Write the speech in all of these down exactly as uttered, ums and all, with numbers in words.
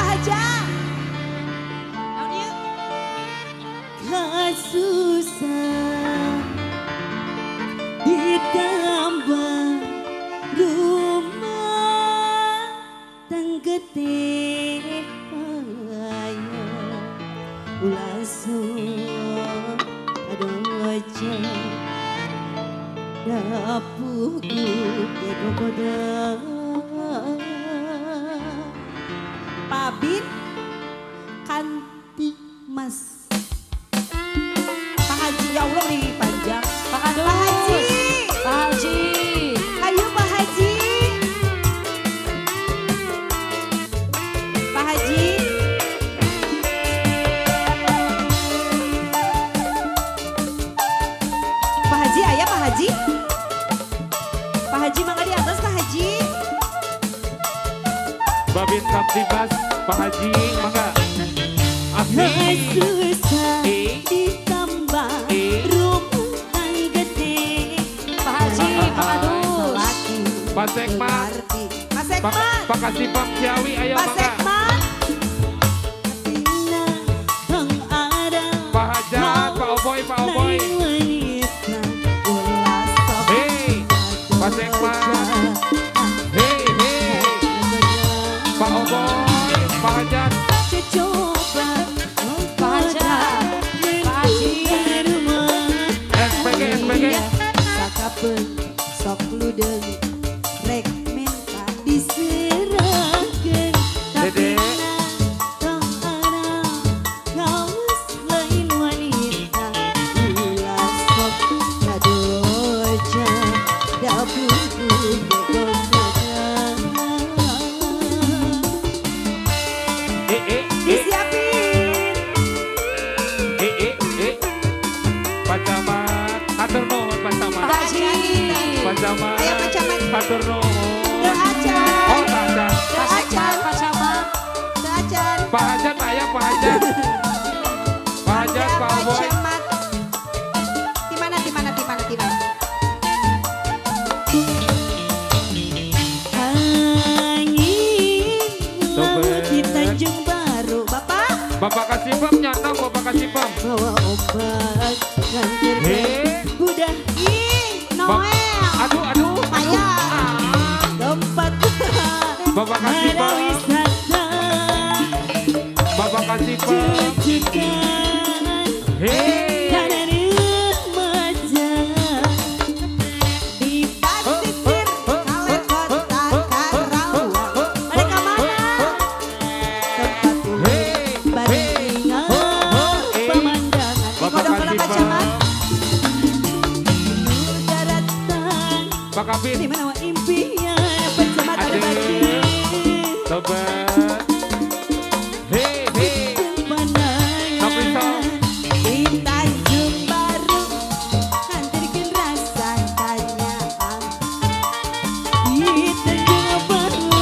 Pak Haja. Kau susah ditambah rumah tanggetik ayo ulah suruh kadoja dapuk kedoda. Pabin Kanti Mas Pak Haji, ya Allah ini panjang Pak Haji, Pak Haji, ayo Pak Haji, Pak Haji, Pak Haji, ayah Pak Haji, Pak Haji mangga di atas Pak Haji. Babin Kapti Mas, Pak Haji, mangga. Susah ditambah rumah tangga gede. Pak Haji, Pak Adus. Pak Sekmat. Pak Sekmat. Pak Kasipam Ciawi, ayo mangga. Pak Sekmat. Pak Haja, Pak Oboy, Pak Oboy. Hei, Pak Sekmat. Sok ludeng rek minta diserahkan tapi tak ada kau selain wanita ulah sok kadoja dapurku begoda eh eh disiapin eh eh eh Pacamat atur nuhun Pacamat Pacamat, ayo Pacamat, hatur nuhun, Acan, oh Acan, Acan, Pacamat, Acan, Pak Acan, ayah Pak Acan, Pak Acan, Pak Boy, di mana, di mana, di mana, di mana? Angin di Tanjung Baru, Bapak, Bapak kasih pam, nyata Bapak kasih pam, bawa obat kanker budak, ih, Noel. Aduh, aduh, ayah, tempat Bapak kasih Pak, Bapak kasih Pak, hei, karena remaja di pasir kalem kota Karawang, mereka mana? Tempat pemandangan, pemandangan, kodok-kodok Pacamat. Di mana impian bersama terbatin sobat hei hei pemandangan di Tanjung Baru hadirkan rasa tanyaan di Tanjung Baru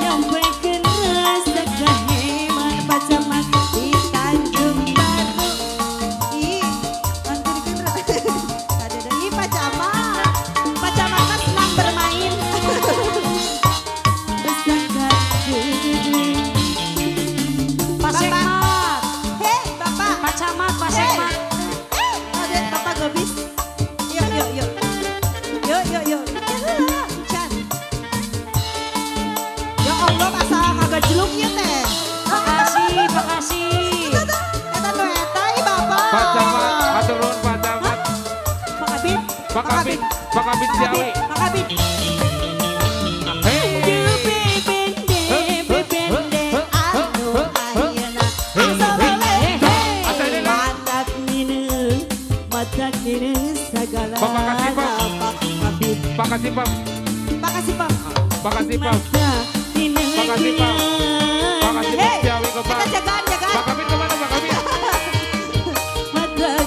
nyampaikan rasa kehemat Pacamat di Tanjung Baru ih hadirkan rasa ada dari Pacamat jeluknya teh. Makasih, makasih. Eta nu eta ieu Bapak. Pak Camat, hatur nuhun Pak Camat. Pak Kabit, Pak Kabit, Pak Kabit Ciawi. Pak Kabit. Pak Kasih Pak. Pak Kasih Pak. Pak Kasih Pak. Terima kasih Pak, terima kasih Pak Ciawi ke Pak, Pak Kabit kemana Pak Kabit? Sobat Bang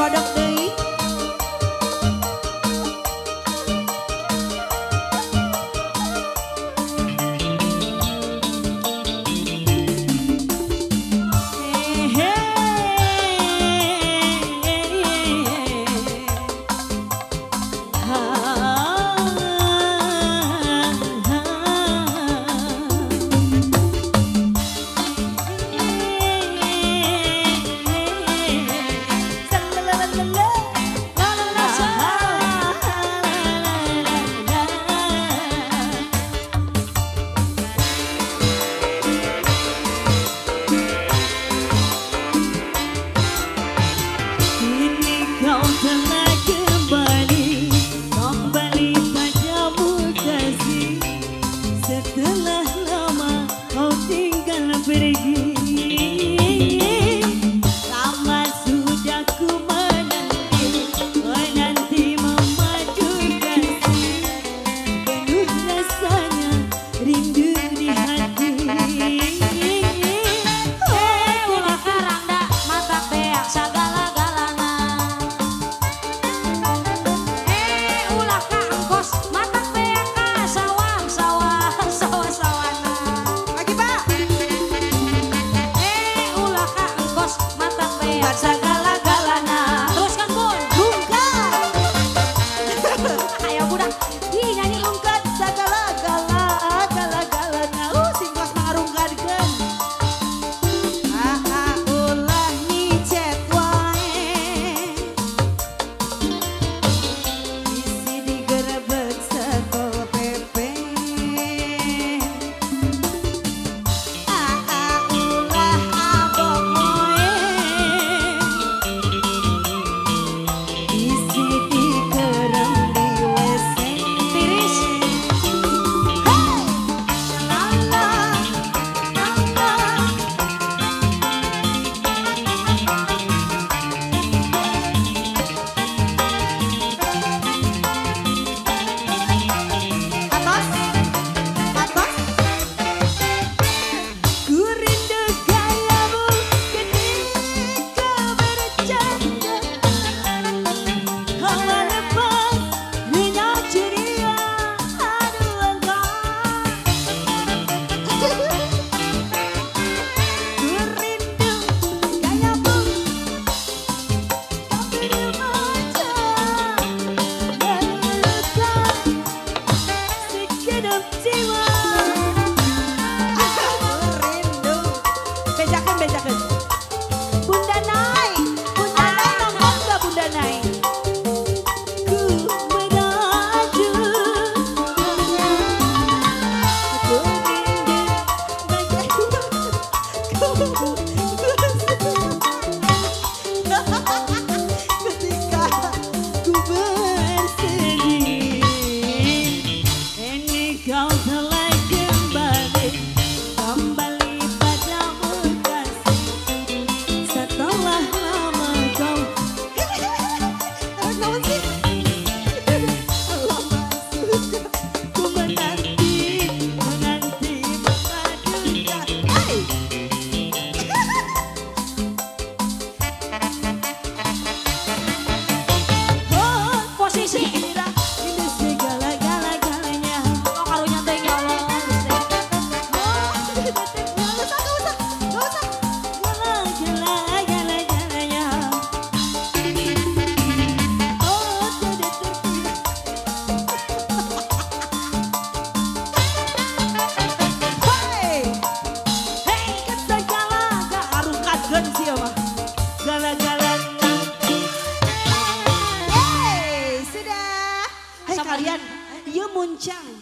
kodok deui. Kalian, ieu muncang.